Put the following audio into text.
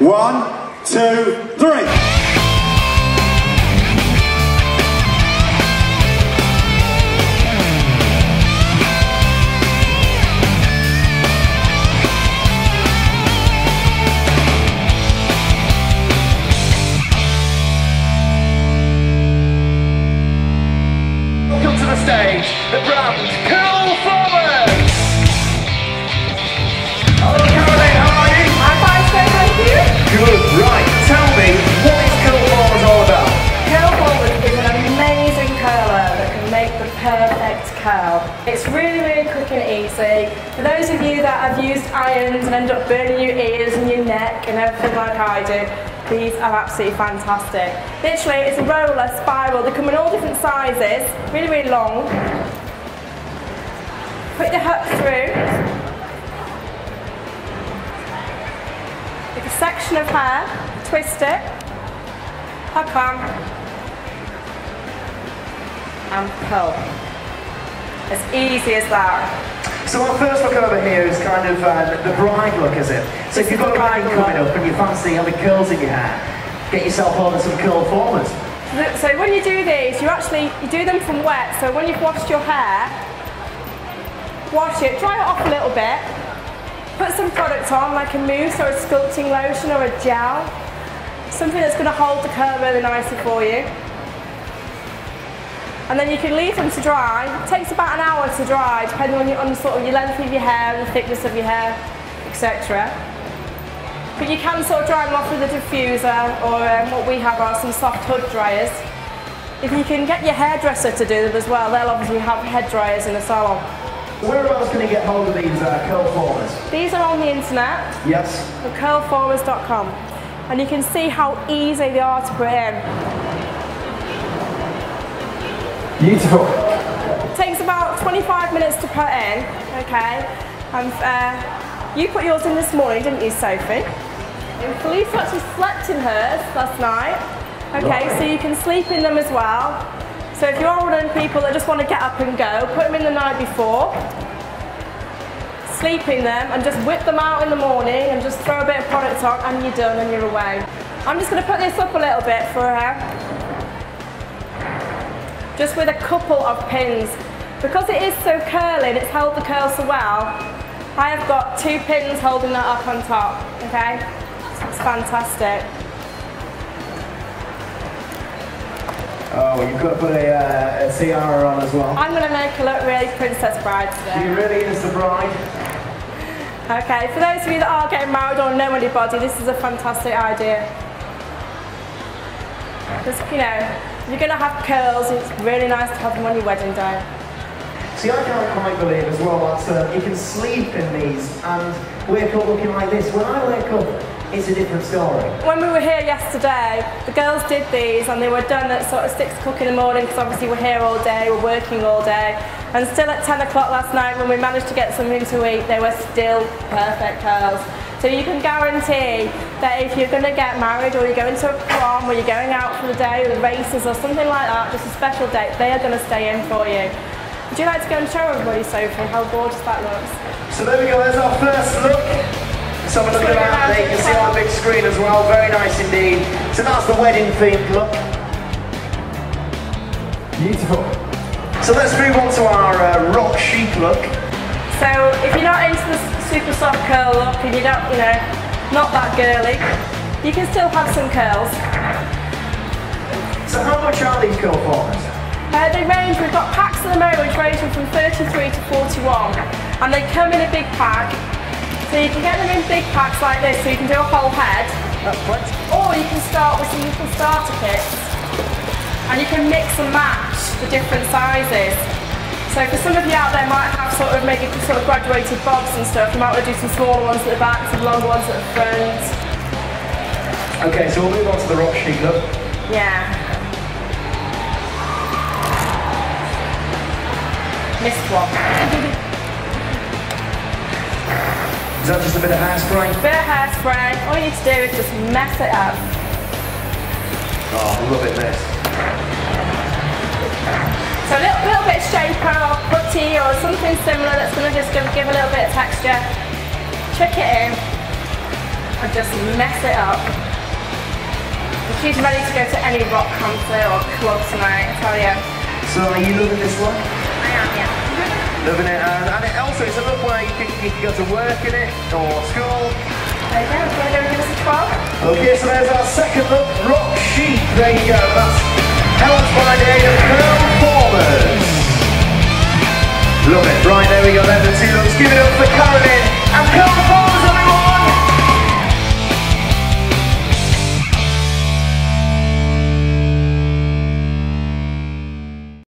1, 2, 3. Stage, the brand Curlformers! Hello Caroline, how are you? I'm fine, sir, thank you. Good, right, tell me, what is Curlformers all about? Curlformers is an amazing curler that can make the perfect curl. It's really, really quick and easy. For those of you that have used irons and end up burning your ears and your neck and everything like I did, these are absolutely fantastic. Literally, it's a roller, spiral, they come in all different sizes, really, really long. Put the hook through. Take a section of hair, twist it, hook on, and pull. As easy as that. So our first look over here is kind of the bride look, is it? So if you've got a wedding coming up and you fancy having curls in your hair, get yourself on some Curlformers. So when you do these, you do them from wet, so when you've washed your hair, wash it, dry it off a little bit, put some product on like a mousse or a sculpting lotion or a gel, something that's going to hold the curl really nicely for you. And then you can leave them to dry. It takes about an hour to dry, depending on your length of your hair, and the thickness of your hair, etc. But you can sort of dry them off with a diffuser, or what we have are some soft hood dryers. If you can get your hairdresser to do them as well, they'll obviously have head dryers in the salon. Where else can you get hold of these Curlformers? These are on the internet. Yes. From Curlformers.com, and you can see how easy they are to put in. Beautiful. It takes about 25 minutes to put in, okay? And you put yours in this morning, didn't you, Sophie? And Felice actually slept in hers last night, okay? Right. So you can sleep in them as well. So if you are one of those people that just want to get up and go, put them in the night before, sleep in them, and just whip them out in the morning and just throw a bit of product on, and you're done and you're away. I'm just going to put this up a little bit for her. Just with a couple of pins. Because it is so curly and it's held the curl so well, I have got 2 pins holding that up on top, okay? It's fantastic. Oh, you've got to put a tiara on as well. I'm gonna make her look really Princess Bride today. She really is the bride. Okay, for those of you that are getting married or know anybody, this is a fantastic idea. Just, you know, you're going to have curls, it's really nice to have them on your wedding day. See, I can't quite believe as well that you can sleep in these and wake up looking like this. When I wake up, it's a different story. When we were here yesterday, the girls did these and they were done at sort of 6 o'clock in the morning because obviously we're here all day, we're working all day. And still at 10 o'clock last night when we managed to get something to eat, they were still perfect curls. So you can guarantee that if you're going to get married or you're going to a prom or you're going out for the day or races or something like that, just a special date, they are going to stay in for you. Would you like to go and show everybody, Sophie, how gorgeous that looks? So there we go, there's our first look. So I'm looking around there, you can see on the big screen as well, very nice indeed. So that's the wedding themed look. Beautiful. So let's move on to our rock chic look. So if you're not into the super soft curl look and you're not, you know, not that girly, you can still have some curls. So how much are these Curlformers? They range, we've got packs at the moment which range from 33 to 41 and they come in a big pack. So you can get them in big packs like this, so you can do a whole head. That's right. Or you can start with some little starter kits and you can mix and match the different sizes. So for some of you out there might have sort of graduated bobs and stuff, you might want to do some smaller ones at the back, some longer ones at the front. Okay, so we'll move on to the rock chic look. Yeah. Missed one. Is that just a bit of hairspray? A bit of hairspray. All you need to do is just mess it up. Oh, I love it, mess. So a little bit of shaper or putty or something similar that's going to just give a little bit of texture. Chuck it in. I just mess it up. She's ready to go to any rock concert or club tonight, I tell you. So are you loving this one? I am, yeah. Loving it, and it also it's a look where you can go to work in it or school. There you go, do you want to go and give us a try? Okay, so there's our second look, Rock Sheep. There you go, that's Helen's by Day of Curlformers. Love it, right, there we go, there's the two looks. Give it up for Caroline.